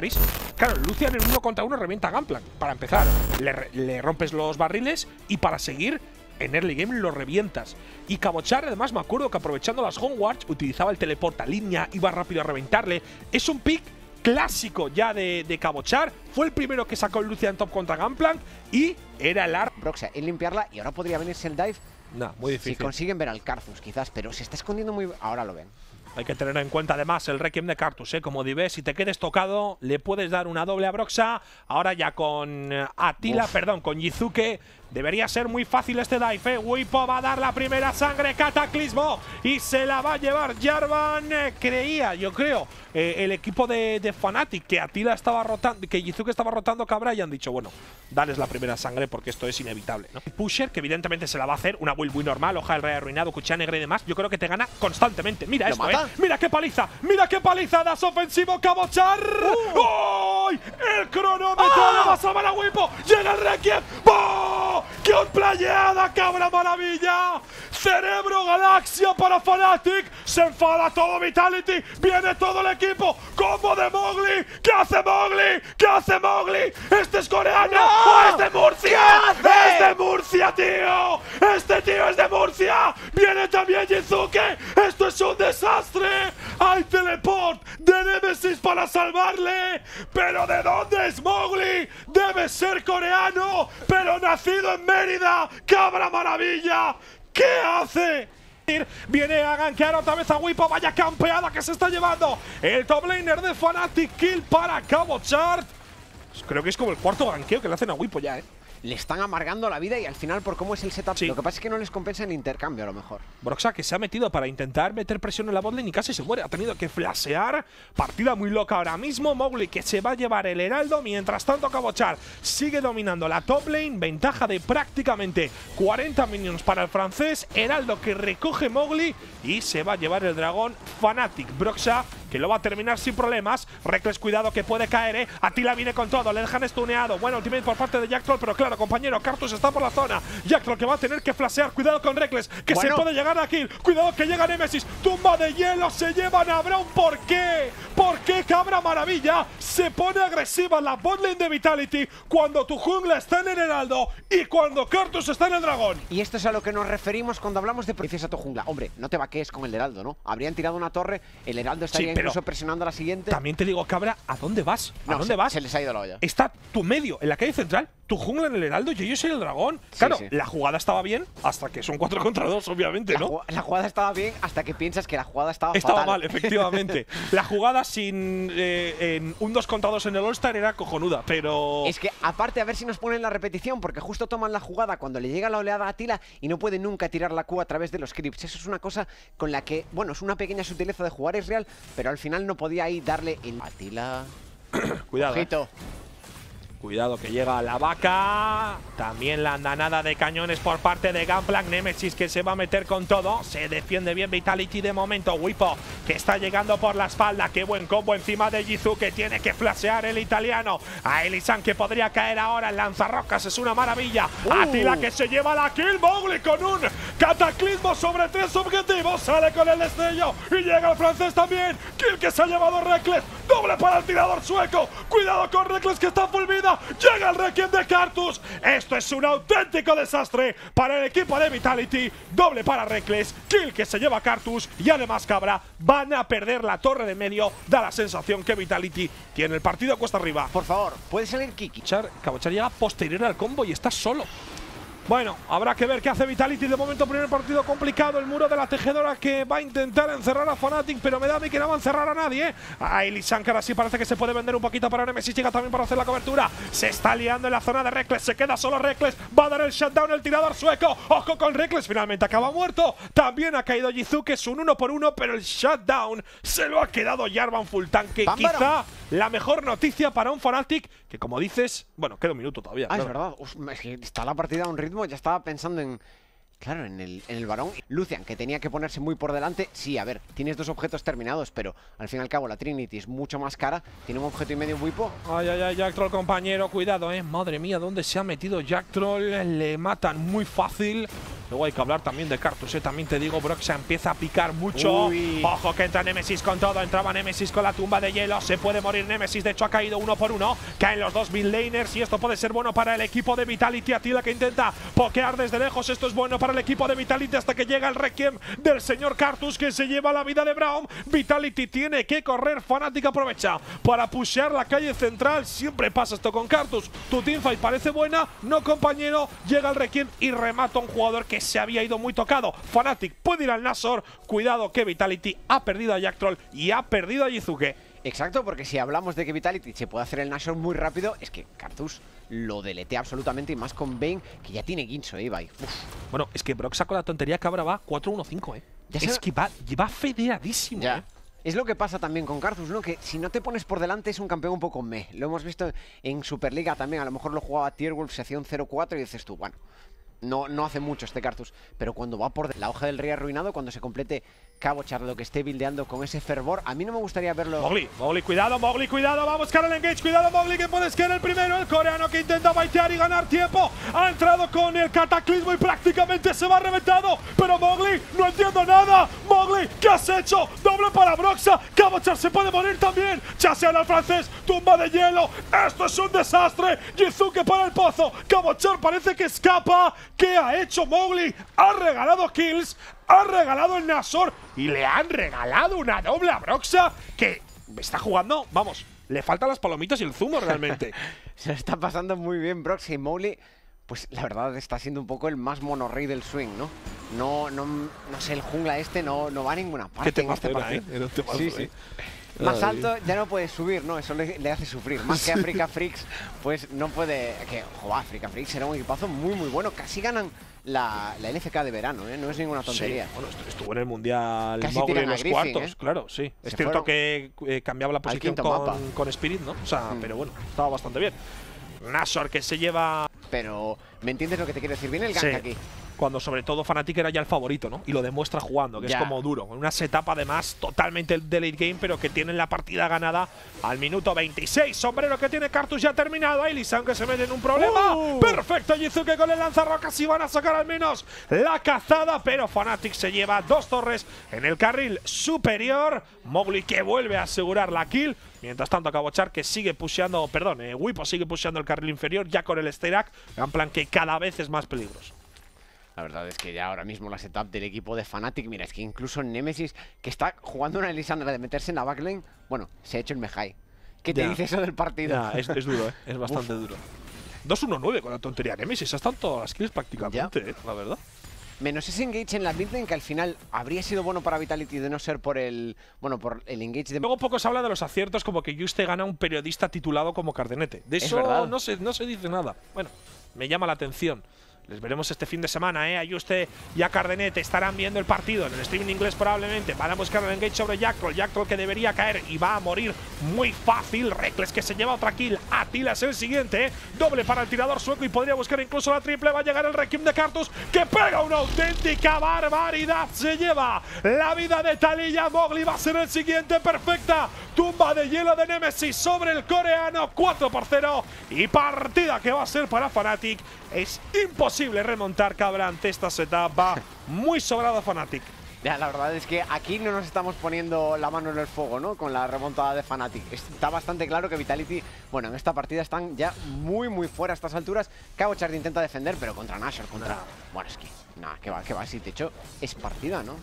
¿Veis? Claro, Lucian en 1 contra 1 revienta a Gangplank. Para empezar, le rompes los barriles y para seguir, en early game lo revientas. Y Cabochard, además, me acuerdo que aprovechando las homewards utilizaba el teleporta línea, iba rápido a reventarle. Es un pick clásico ya de Cabochard. Fue el primero que sacó el Lucian top contra Gangplank y era el arma. Broxah en limpiarla y ahora podría venirse el dive. No, muy difícil. Si consiguen ver al Karthus, quizás, pero se está escondiendo muy… Ahora lo ven. Hay que tener en cuenta además el Requiem de Karthus, ¿eh? Como dives, si te quedes tocado, le puedes dar una doble a Broxah. Ahora ya con Attila, con Jiizuke. Debería ser muy fácil este dive, ¿eh? Wipo va a dar la primera sangre, Cataclismo, y se la va a llevar Jarvan. Creía, yo creo, el equipo de Fnatic, que Attila estaba rotando, que Jiizuke estaba rotando Cabra, y han dicho, bueno, dales la primera sangre porque esto es inevitable, ¿no? Pusher, que evidentemente se la va a hacer, una build muy normal, Hoja del Rey Arruinado, Cuchilla Negra y demás. Yo creo que te gana constantemente. Mira esto, ¿eh? Mira qué paliza, das ofensivo Cabochard. ¡Oh! El cronómetro le va a salvar a Wipo, llega el Requiem. ¡Oh! ¡Qué playada, Cabra Maravilla! Cerebro Galaxia para Fnatic. Se enfada todo Vitality. Viene todo el equipo. Combo de Mowgli. ¿Qué hace Mowgli? ¿Qué hace Mowgli? ¿Este es coreano? ¡No! ¡Es de Murcia! ¡Es de Murcia, tío! ¡Este tío es de Murcia! ¡Viene también Jiizuke! ¡Esto es un desastre! ¡Hay teleport de Nemesis para salvarle! ¡Pero de dónde es Mowgli! ¡Debe ser coreano! ¡Pero nacido en Mérida! ¡Cabra Maravilla! ¿Qué hace? Viene a gankear otra vez a Wipo. Vaya campeada que se está llevando el top laner de Fnatic. Kill para Cabochard. Creo que es como el cuarto ganqueo que le hacen a Wipo ya, ¿eh? Le están amargando la vida y al final, por cómo es el setup, sí. Lo que pasa es que no les compensa en intercambio, a lo mejor. Broxah, que se ha metido para intentar meter presión en la botlane y casi se muere. Ha tenido que flashear. Partida muy loca ahora mismo. Mowgli, que se va a llevar el Heraldo. Mientras tanto, Cabochard sigue dominando la top lane. Ventaja de prácticamente 40 minions para el francés. Heraldo que recoge Mowgli y se va a llevar el dragón Fnatic. Broxah, que lo va a terminar sin problemas. Rekkles, cuidado que puede caer, ¿eh? Attila viene con todo, le dejan stuneado. Bueno, ultimate por parte de Jactroll, pero claro, compañero, Karthus está por la zona. Jactroll que va a tener que flashear. Cuidado con Rekkles, que se puede llegar a kill. Cuidado que llega Nemesis. Tumba de hielo, se llevan a Braum. ¿Por qué? ¿Por qué, Cabra Maravilla? Se pone agresiva la botlane de Vitality cuando tu jungla está en el Heraldo y cuando Karthus está en el dragón. Y esto es a lo que nos referimos cuando hablamos de precios a tu jungla. Hombre, no te vaquees con el Heraldo, ¿no? Habrían tirado una torre, el Heraldo estaría en… Incluso presionando a la siguiente. También te digo, Cabra, ¿a dónde vas? ¿A dónde vas? Se les ha ido la olla. Está tu medio en la calle central, tu jungla en el Heraldo y yo soy el dragón. Claro, la jugada estaba bien hasta que son 4 contra 2, obviamente, ¿no? La jugada estaba bien hasta que piensas que la jugada estaba fatal. Mal, efectivamente. La jugada sin un 2 contra 2 en el All-Star era cojonuda, pero… Es que, aparte, a ver si nos ponen la repetición, porque justo toman la jugada cuando le llega la oleada a Attila y no puede nunca tirar la Q a través de los creeps. Eso es una cosa con la que, bueno, es una pequeña sutileza de jugar, es real, pero al final no podía ahí darle el… Attila. Cuidado. Cuidado que llega la vaca. También la andanada de cañones por parte de Gangplank. Nemesis que se va a meter con todo. Se defiende bien Vitality de momento. Wipo que está llegando por la espalda. Qué buen combo encima de Jiizuke. Tiene que flashear el italiano. A Elisan que podría caer ahora. El lanzarrocas es una maravilla. Attila que se lleva la kill. Mowgli con un cataclismo sobre 3 objetivos. Sale con el destello. Y llega el francés también. Kill que se ha llevado Rekkles. Doble para el tirador sueco. Cuidado con Rekkles que está full vida. Llega el Requiem de Karthus. Esto es un auténtico desastre para el equipo de Vitality. Doble para Rekkles. Kill que se lleva Karthus. Y además, Cabra, van a perder la torre de medio. Da la sensación que Vitality tiene el partido cuesta arriba. Por favor, puede salir Kiki. Cabochard llega posterior al combo y está solo. Bueno, habrá que ver qué hace Vitality. De momento, primer partido complicado. El muro de la tejedora que va a intentar encerrar a Fnatic, pero me da a mí que no va a encerrar a nadie, ¿eh? A Elisan, que ahora sí parece que se puede vender un poquito para Nemesis. Llega también para hacer la cobertura. Se está liando en la zona de Rekkles. Se queda solo Rekkles. Va a dar el shutdown el tirador sueco. Ojo con Rekkles. Finalmente acaba muerto. También ha caído Jiizuke. Es un 1 por 1, pero el shutdown se lo ha quedado Jarvan full tanque. Quizá la mejor noticia para un Fnatic que, como dices… Bueno, queda un minuto todavía. Ah, es verdad. Está la partida a un ritmo. Ya estaba pensando en… Claro, en el varón. Lucian, que tenía que ponerse muy por delante. Sí, a ver, tienes 2 objetos terminados, pero al fin y al cabo la Trinity es mucho más cara. Tiene un objeto y medio Wipo. Ay, ay, ay, Jactroll, compañero, cuidado, eh. Madre mía, ¿dónde se ha metido Jactroll? Le matan muy fácil. Luego hay que hablar también de Karthus, también te digo, Broxah empieza a picar mucho. Uy. Ojo que entra Nemesis con todo, entraba Nemesis con la tumba de hielo. Se puede morir Nemesis, de hecho ha caído uno por uno. Caen los dos midlaners y esto puede ser bueno para el equipo de Vitality. Attila que intenta pokear desde lejos, esto es bueno para el equipo de Vitality hasta que llega el Requiem del señor Karthus que se lleva la vida de Braum. Vitality tiene que correr, Fnatic aprovecha para pushear la calle central. Siempre pasa esto con Karthus, tu teamfight parece buena, no compañero, llega el Requiem y remata a un jugador que se había ido muy tocado. Fnatic puede ir al Nashor. Cuidado que Vitality ha perdido a Jactroll y ha perdido a Jiizuke. Exacto, porque si hablamos de que Vitality se puede hacer el Nashor muy rápido, es que Karthus lo deletea absolutamente, y más con Vayne, que ya tiene Guinsoo, Ibai. Bueno, es que Broxah con la tontería que ahora va 4-1-5, Es que va fedeadísimo, Es lo que pasa también con Karthus, ¿no? Que si no te pones por delante es un campeón un poco meh. Lo hemos visto en Superliga también, a lo mejor lo jugaba Tier Wolf, se hacía un 0-4 y dices tú, bueno, no hace mucho este Karthus, pero cuando va por la hoja del rey arruinado, cuando se complete Cabochard, lo que esté buildeando con ese fervor, a mí no me gustaría verlo. Mowgli, cuidado, va a buscar el engage, cuidado Mowgli, que puedes quedar el primero, el coreano que intenta baitear y ganar tiempo, ha entrado con el cataclismo y prácticamente se va reventado, pero Mowgli, no entiendo nada, Mowgli, ¿qué has hecho? Doble para Broxah, Cabochard se puede morir también, chasean al francés, tumba de hielo, esto es un desastre, Jiizuke para el pozo, Cabochard parece que escapa. ¿Qué ha hecho Mowgli? Ha regalado kills, ha regalado el Nashor y le han regalado una doble a Broxah que está jugando, vamos, le faltan las palomitas y el zumo realmente. Se lo está pasando muy bien Broxah y Mowgli, pues la verdad está siendo un poco el más monorrey del swing, ¿no? No sé, el jungla este no va a ninguna parte. ¿Qué te pasa, sí. Más alto ya no puede subir, ¿no? Eso le hace sufrir. Más que Afreeca Freecs, pues no puede... Que, joder, Afreeca Freecs era un equipazo muy, muy bueno. Casi ganan la LFK de verano, ¿eh? No es ninguna tontería. Sí, bueno, estuvo en el Mundial Mowgli en los cuartos, claro, sí. Es cierto que cambiaba la posición con Spirit, ¿no? O sea, pero bueno, estaba bastante bien. Nashor que se lleva... Pero, ¿me entiendes lo que te quiero decir? Viene el gank aquí. Cuando sobre todo Fnatic era ya el favorito, ¿no? Y lo demuestra jugando, que es como duro. Una setup además totalmente de late game, pero que tienen la partida ganada al minuto 26. Sombrero que tiene Karthus ya terminado. Ahí Lissandra que se mete en un problema. Perfecto, Jiizuke con el lanzarrocas y van a sacar al menos la cazada. Pero Fnatic se lleva dos torres en el carril superior. Mowgli que vuelve a asegurar la kill. Mientras tanto, Cabochard que sigue pusheando, perdón, Wipo sigue pusheando el carril inferior ya con el Steyrak. En plan que cada vez es más peligroso. La verdad es que ya ahora mismo la setup del equipo de Fnatic, mira, es que incluso Nemesis, que está jugando una Lissandra de meterse en la backlane, bueno, se ha hecho el mejai. ¿Qué te dice eso del partido? Es duro, es bastante duro. 2-1-9 con la tontería Nemesis, hasta todas las kills prácticamente, la verdad. Menos ese engage en la midlane que al final habría sido bueno para Vitality de no ser por el engage de... Luego poco se habla de los aciertos, como que Juste gana un periodista titulado como Cardenete. De eso no se dice nada. Bueno, me llama la atención. Les veremos este fin de semana, ¿eh? A Juste y a Cardenete estarán viendo el partido en el streaming inglés probablemente. Van a buscar el engage sobre Jactroll. Jactroll que debería caer y va a morir muy fácil. Rekkles que se lleva otra kill. Attila es el siguiente, ¿eh? Doble para el tirador sueco y podría buscar incluso la triple. Va a llegar el Requiem de Karthus que pega una auténtica barbaridad. Se lleva la vida de Talilla. Mowgli va a ser el siguiente. Perfecta. Tumba de hielo de Nemesis sobre el coreano. 4-0. Y partida que va a ser para Fnatic. Es imposible remontar, cabra, ante esta setup. Va muy sobrado Fnatic. Ya, la verdad es que aquí no nos estamos poniendo la mano en el fuego, ¿no? Con la remontada de Fnatic. Está bastante claro que Vitality, bueno, en esta partida están ya muy, muy fuera a estas alturas. Cabochard intenta defender, pero contra Nashor, Bueno, es que, nada, que va, si te echo, es partida, ¿no?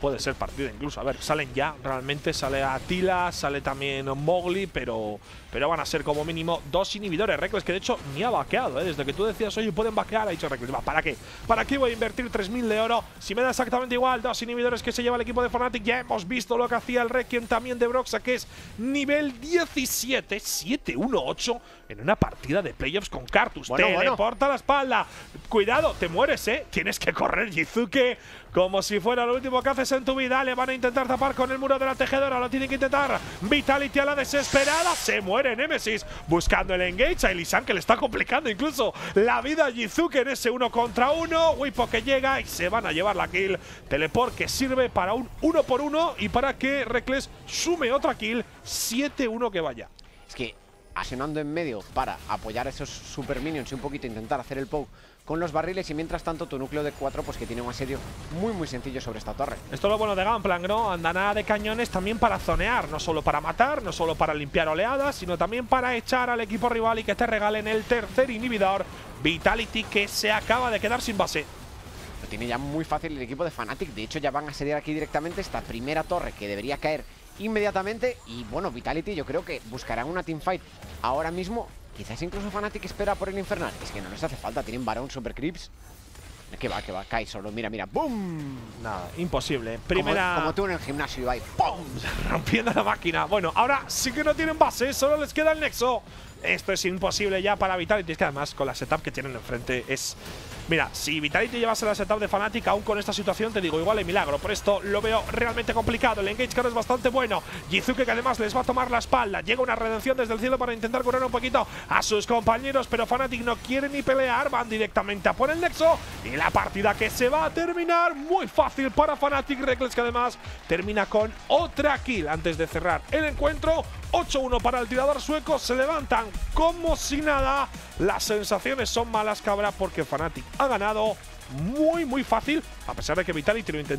Puede ser partida incluso. A ver, salen ya, realmente sale Attila, sale también Mowgli, pero van a ser como mínimo dos inhibidores. Rekkles que de hecho ni ha vaqueado, ¿eh? Desde que tú decías, oye, pueden vaquear, ha dicho Rekkles, va, ¿para qué? ¿Para qué voy a invertir 3.000 de oro? Si me da exactamente igual, dos inhibidores que se lleva el equipo de Fnatic. Ya hemos visto lo que hacía el Requiem también de Broxah, que es nivel 17, 7-1-8, en una partida de playoffs con Karthus. Bueno, te reporta la espalda. Cuidado, te mueres, ¿eh? Tienes que correr, Jiizuke, como si fuera lo último que haces en tu vida. Le van a intentar tapar con el muro de la tejedora. Lo tienen que intentar. Vitality a la desesperada. Se muere Nemesis buscando el engage. A Elisan que le está complicando incluso la vida a Jiizuke en ese 1 contra 1. Wipo que llega y se van a llevar la kill. Teleport que sirve para un 1 por 1 y para que Rekkles sume otra kill. 7-1 que vaya. Es que asesinando en medio para apoyar a esos super minions y un poquito intentar hacer el poke con los barriles. Y mientras tanto tu núcleo de 4 pues que tiene un asedio muy sencillo sobre esta torre. Esto es lo bueno de Gangplank, ¿no? Andanada de cañones también para zonear, no solo para matar, no solo para limpiar oleadas, sino también para echar al equipo rival y que te regalen el tercer inhibidor. Vitality, que se acaba de quedar sin base. Lo tiene ya muy fácil el equipo de Fnatic. De hecho ya van a asediar aquí directamente esta primera torre, que debería caer inmediatamente. Y bueno, Vitality yo creo que buscarán una teamfight ahora mismo. Quizás incluso Fnatic espera por el infernal. Es que no les hace falta, tienen Barón, Super Creeps. Que va, cae solo, mira, ¡boom! Nada, imposible. Primera. Como tú en el gimnasio, Ibai, ¡pum! Rompiendo la máquina. Bueno, ahora sí que no tienen base, solo les queda el nexo. Esto es imposible ya para Vitality. Es que además con la setup que tienen enfrente es… Mira, si Vitality llevase la setup de Fnatic, aún con esta situación, te digo, igual es milagro. Por esto lo veo realmente complicado. El engage card es bastante bueno. Jiizuke, que además les va a tomar la espalda. Llega una redención desde el cielo para intentar curar un poquito a sus compañeros, pero Fnatic no quiere ni pelear. Van directamente a por el nexo. Y la partida que se va a terminar muy fácil para Fnatic. Rekkles, que además termina con otra kill antes de cerrar el encuentro. 8-1 para el tirador sueco. Se levantan como si nada. Las sensaciones son malas, cabra, porque Fnatic ha ganado muy fácil, a pesar de que Vitality lo intentó.